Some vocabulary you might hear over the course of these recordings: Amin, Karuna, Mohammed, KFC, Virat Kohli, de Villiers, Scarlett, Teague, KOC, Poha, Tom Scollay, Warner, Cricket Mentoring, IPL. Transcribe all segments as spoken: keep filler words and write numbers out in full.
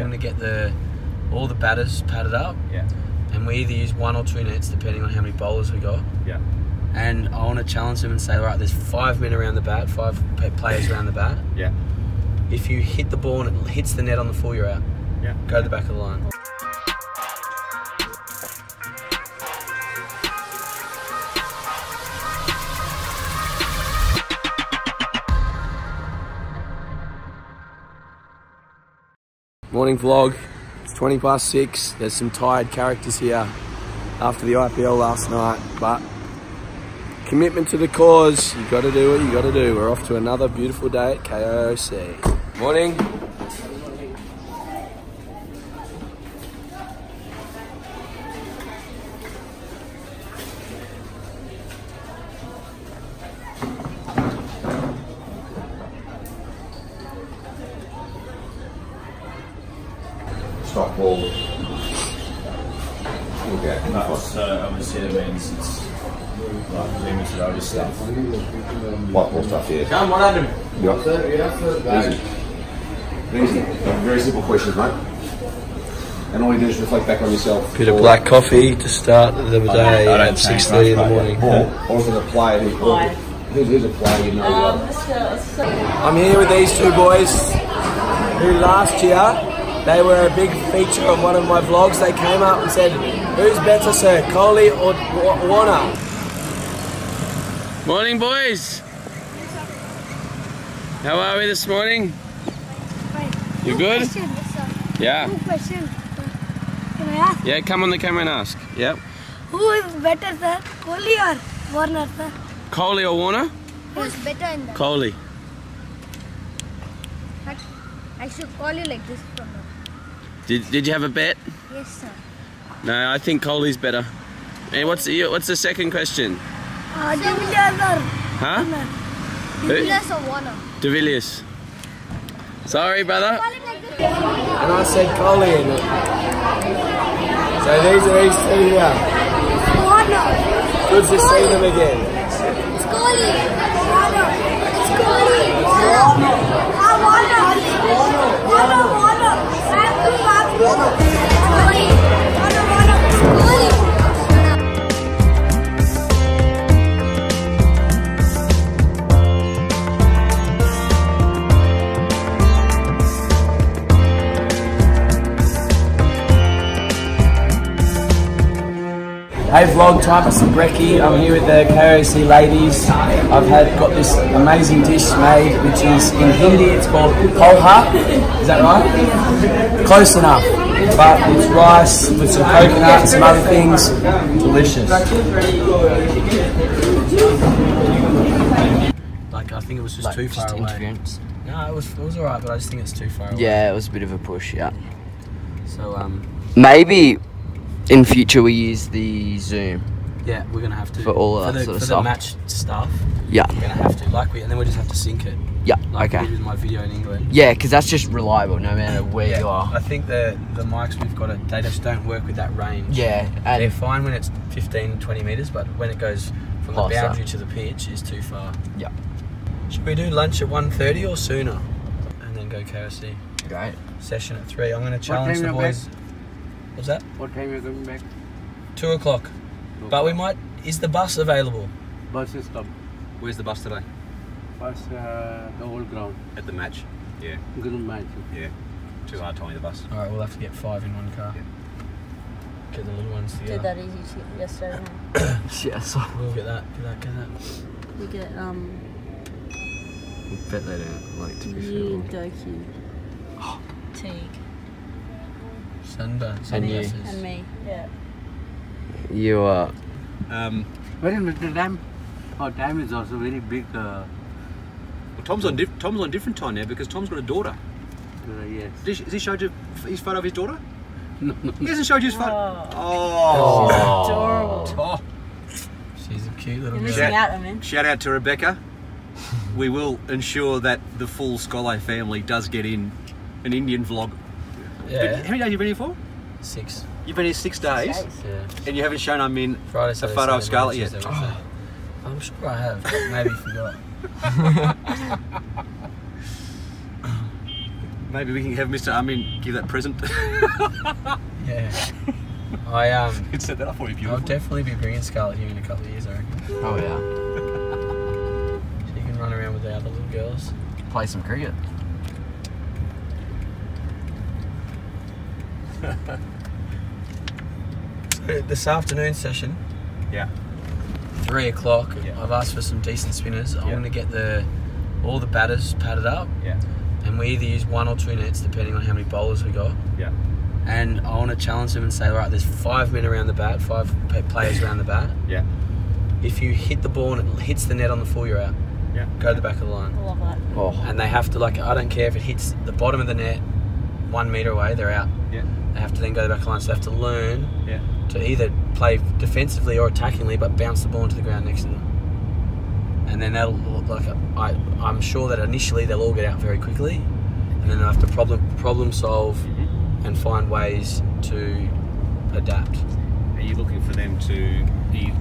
I'm yeah. going to get the all the batters padded up. Yeah. And we either use one or two nets depending on how many bowlers we got. Yeah. And I want to challenge them and say, all right, there's five men around the bat, five players around the bat. Yeah. If you hit the ball and it hits the net on the full, you're out. Yeah. Go to the back of the line. Morning vlog, it's twenty past six, there's some tired characters here after the I P L last night, but commitment to the cause, you've got to do what you got to do. We're off to another beautiful day at K O C. Morning. White ball stuff, yeah. Come on, Adam. Yeah. Easy. Easy. Very simple questions, mate. And all you do is reflect back on yourself. Bit of black coffee to start the day at six thirty in the morning. Or, or is it a player who's a who's, who's a player, you know? I'm here with these two boys who last year they were a big feature of one of my vlogs. They came up and said, who's better, sir, Kohli or Warner? Morning, boys. How are we this morning? Fine. You good? Question, yes, yeah. Question. Can I ask? Yeah, come on the camera and ask. Yep. Who is better, sir? Kohli or Warner, sir? Kohli or Warner? Who's better in that? Kohli. But I should call you like this from now. Did Did you have a bet? Yes, sir. No, I think Kohli's better. Hey, what's the, what's the second question? Uh, de Villiers or huh? De Villiers or Warner? De Villiers. Sorry, brother. And I said Kohli. So these are these two here. Warner. Good to see them again. It's Kohli. Warner. It's Kohli. Warner. Warner. Warner. Warner. I'm Warner. Warner. Warner. Warner. It's Kohli. Hey vlog, time for some brekkie. I'm here with the K O C ladies. I've had got this amazing dish made, which is in Hindi. It's called Poha. Is that right? Close enough. But it's rice with some coconut and some other things. Delicious. Like I think it was just like, too far just away. Interference. No, it was it was alright, but I just think it's too far away. Yeah, it was a bit of a push. Yeah. So um. Maybe. In future, we use the Zoom. Yeah, we're gonna have to for all of that sort of stuff. For the match stuff. Yeah, we're gonna have to like we, and then we just have to sync it. Yeah, like okay. We did with my video in England. Yeah, because that's just reliable, no matter where yeah. you are. I think the the mics we've got, it, they just don't work with that range. Yeah, and they're fine when it's fifteen, twenty meters, but when it goes from the boundary to the pitch, it's too far. Yeah. Should we do lunch at one thirty or sooner, and then go K F C? Great. Session at three. I'm gonna challenge the boys. What's that? What time are you coming back? Two o'clock. But we might... Is the bus available? Bus is stopped. Where's the bus today? Bus, uh, the old ground. At the match? Yeah. Good match. Yeah. Too hard timing the bus. Alright, we'll have to get five in one car. Yeah. Get the little ones together. Did that easy to yesterday. Yes. We'll get that, get that, get that. We get, um... We bet they don't like to be filmed. Doki. Oh. Teague. Sunburn, and you. And me, yeah. You are. Um, Wait a minute, the dam. Our dam is also very big. Uh, well, Tom's on, diff Tom's on different time now because Tom's got a daughter. Uh, yes. Did he, has he showed you his photo of his daughter? No, no. He hasn't showed you his photo. Oh. She's adorable. Oh. She's a cute little girl. Shout out, I mean. Shout out to Rebecca. We will ensure that the full Scarlett family does get in an Indian vlog. Yeah. How many days have you been here for? Six. You've been here six days? Six days. Yeah. And you haven't shown I'm in Friday, Saturday, a photo of Scarlett yet? Oh. I'm sure I have, but maybe forgot. Maybe we can have Mister Amin give that present. Yeah. I um. You could set that up for you. I'll definitely be bringing Scarlett here in a couple of years, I reckon. Oh yeah. She can run around with the other little girls. Play some cricket. This afternoon session. Yeah. Three o'clock. Yeah. I've asked for some decent spinners. Yeah. I'm going to get the all the batters padded up. Yeah. And we either use one or two nets depending on how many bowlers we got. Yeah. And I want to challenge them and say, all right, there's five men around the bat, five players around the bat. Yeah. If you hit the ball and it hits the net on the full, you're out. Yeah. Go to the back of the line. I love that. Oh. And they have to, like, I don't care if it hits the bottom of the net, one metre away, they're out. Yeah. They have to then go to the back of the line, so they have to learn yeah. to either play defensively or attackingly, but bounce the ball into the ground next to them. And then they'll, like, I, I'm sure that initially they'll all get out very quickly, and then they'll have to problem, problem solve mm-hmm. and find ways to adapt. Are you looking for them to, are you,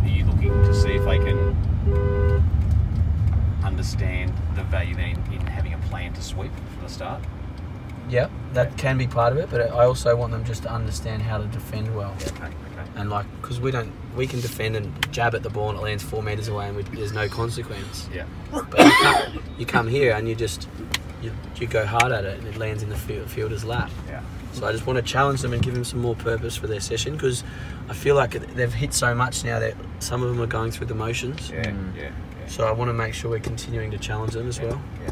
are you looking to see if they can understand the value then in having a plan to sweep from the start? Yeah, that can be part of it, but I also want them just to understand how to defend well. Yeah, okay, okay. And like, because we don't, we can defend and jab at the ball and it lands four metres away and we, there's no consequence. Yeah. But you come, you come here and you just, you, you go hard at it and it lands in the field, fielder's lap. Yeah. So I just want to challenge them and give them some more purpose for their session, because I feel like they've hit so much now that some of them are going through the motions. Yeah, mm. yeah, yeah. So I want to make sure we're continuing to challenge them as yeah, well. Yeah.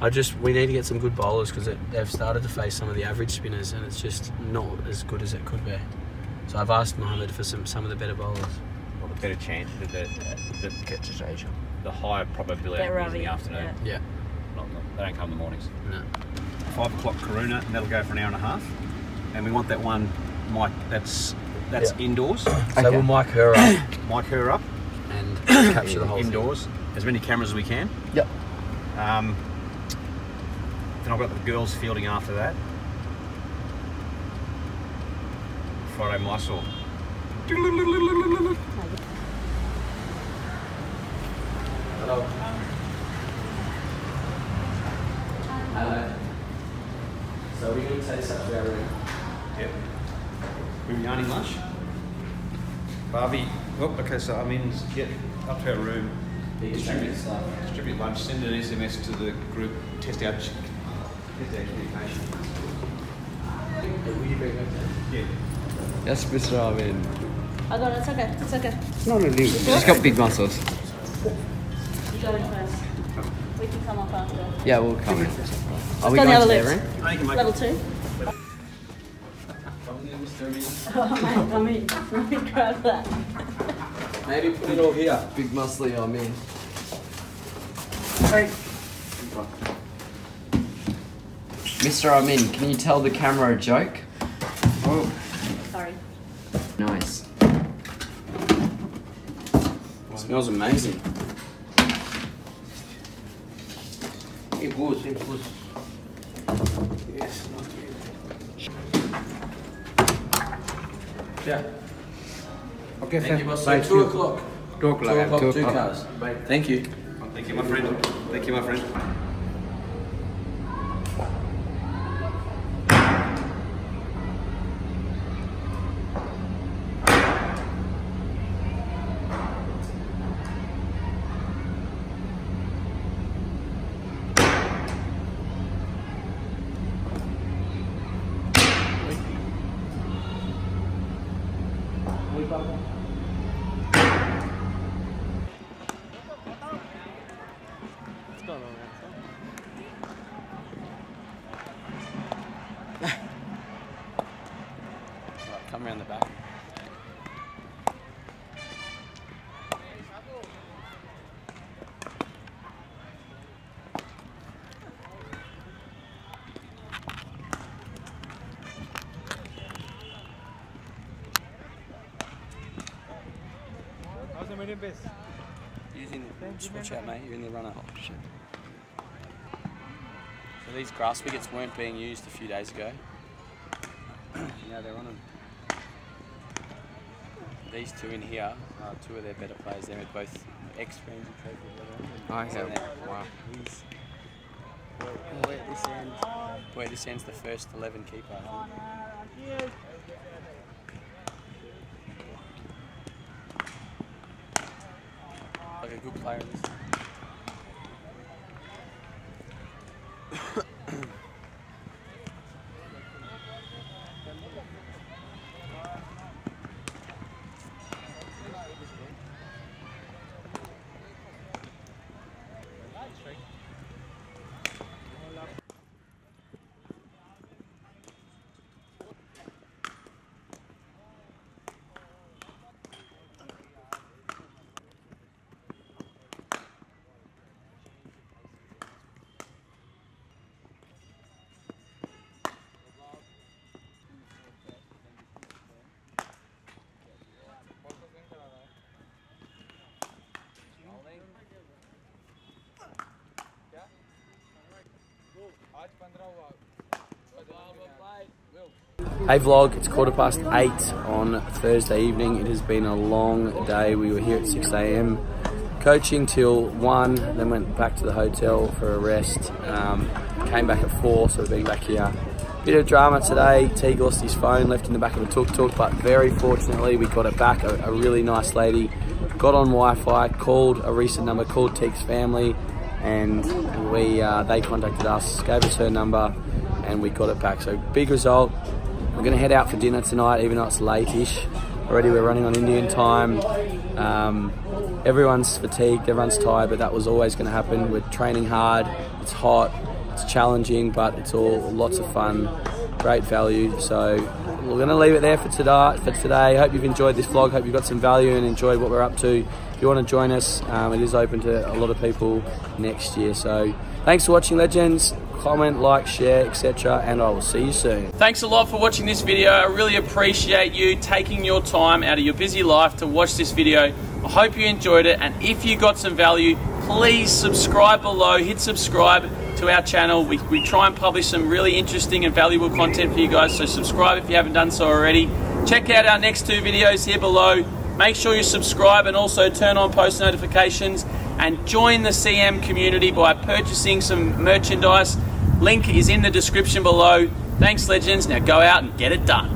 I just, we need to get some good bowlers, because they've started to face some of the average spinners and it's just not as good as it could be. So I've asked Mohammed for some, some of the better bowlers. Well, the better chance, the, the, the, the higher probability of in the afternoon. Yeah. yeah. Not, not, they don't come in the mornings. No. Five o'clock Karuna, and that'll go for an hour and a half. And we want that one, Mike, that's that's yeah. indoors. So okay. we'll mic her up. Mic her up. And capture the whole indoors, thing. Indoors, as many cameras as we can. Yep. Um, Then I've got the girls fielding after that. Friday Mysore. Hello. Hello. So we're going to take this up to our room. Yep. We're yarning lunch. Barbie. Oh, okay, so I'm in. Get up to our room. Distribute, distribute lunch. Send an S M S to the group. Test out. That's Mister Armin. I got it, it's okay, it's okay. No, no, no, she's got big muscles. You got it first. We can come up after. Yeah, we'll come in. Are we going to their room? Level two. Oh mate, let me, let me grab that. Maybe put it all here. Big muscly Armin. Hey. Mister Amin, can you tell the camera a joke? Oh. Sorry. Nice. It smells amazing. It was, it was. Yes, not yet. Yeah. Okay, thank you, boss. So two o'clock. Two o'clock, two, two cars. Bye. Thank you. Oh, thank you, my friend. Thank you, my friend. Come around the back. How's the minute best? Using the switch out, mate. You're in the runner. Oh, shit. So these grass wickets weren't being used a few days ago. Now they're on them. These two in here are two of their better players. They're both ex-Ramsey trophy level. Oh, yeah. Wow. Where this ends. Where this ends the first eleven keeper. Like a good player in this. Hey vlog, it's quarter past eight on Thursday evening. It has been a long day. We were here at six A M coaching till one, then went back to the hotel for a rest. Um, came back at four, so we've been back here. Bit of drama today. Teague lost his phone, left in the back of a tuk-tuk, but very fortunately we got it back. A, a really nice lady got on Wi-Fi, called a recent number, called Teague's family, and we uh, they contacted us, gave us her number, and we got it back. So big result. We're gonna head out for dinner tonight, even though it's late-ish. Already we're running on Indian time. Um, everyone's fatigued, everyone's tired, but that was always gonna happen. We're training hard, it's hot, it's challenging, but it's all lots of fun, great value. So we're gonna leave it there for today. For today. Hope you've enjoyed this vlog, hope you've got some value and enjoyed what we're up to. If you wanna join us, um, it is open to a lot of people next year. So thanks for watching, legends. Comment, like, share, et cetera, and I will see you soon. Thanks a lot for watching this video. I really appreciate you taking your time out of your busy life to watch this video. I hope you enjoyed it, and if you got some value, please subscribe below, hit subscribe to our channel. We, we try and publish some really interesting and valuable content for you guys, so subscribe if you haven't done so already. Check out our next two videos here below. Make sure you subscribe and also turn on post notifications, and join the C M community by purchasing some merchandise. Link is in the description below. Thanks, legends. Now go out and get it done.